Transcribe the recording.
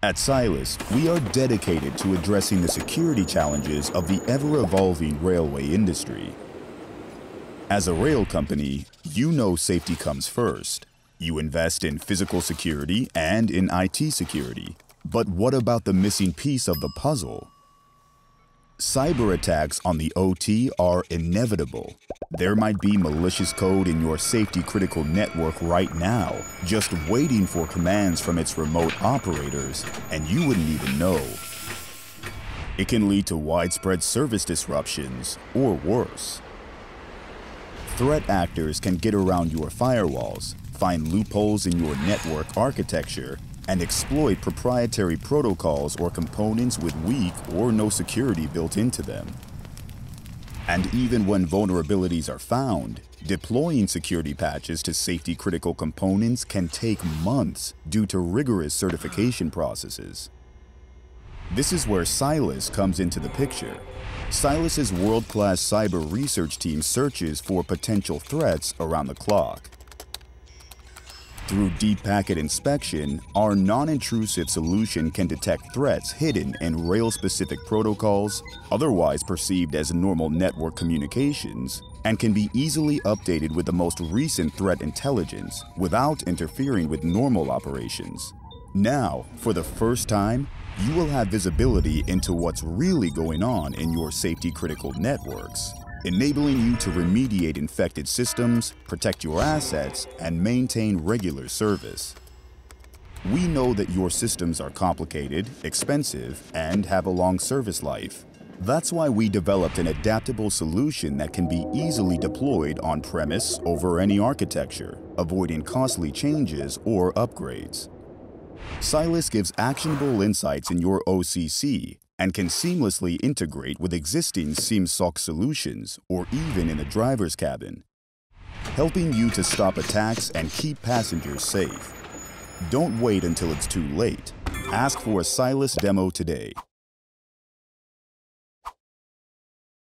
At Cylus, we are dedicated to addressing the security challenges of the ever-evolving railway industry. As a rail company, you know safety comes first. You invest in physical security and in IT security. But what about the missing piece of the puzzle? Cyber attacks on the OT are inevitable. There might be malicious code in your safety-critical network right now, just waiting for commands from its remote operators, and you wouldn't even know. It can lead to widespread service disruptions, or worse. Threat actors can get around your firewalls, find loopholes in your network architecture, and exploit proprietary protocols or components with weak or no security built into them. And even when vulnerabilities are found, deploying security patches to safety-critical components can take months due to rigorous certification processes. This is where Cylus comes into the picture. Cylus's world-class cyber research team searches for potential threats around the clock. Through deep packet inspection, our non-intrusive solution can detect threats hidden in rail-specific protocols, otherwise perceived as normal network communications, and can be easily updated with the most recent threat intelligence without interfering with normal operations. Now, for the first time, you will have visibility into what's really going on in your safety-critical networks, enabling you to remediate infected systems, protect your assets, and maintain regular service. We know that your systems are complicated, expensive, and have a long service life. That's why we developed an adaptable solution that can be easily deployed on-premise over any architecture, avoiding costly changes or upgrades. Cylus gives actionable insights in your OCC and can seamlessly integrate with existing SeamSOC solutions or even in the driver's cabin, helping you to stop attacks and keep passengers safe. Don't wait until it's too late. Ask for a Cylus demo today.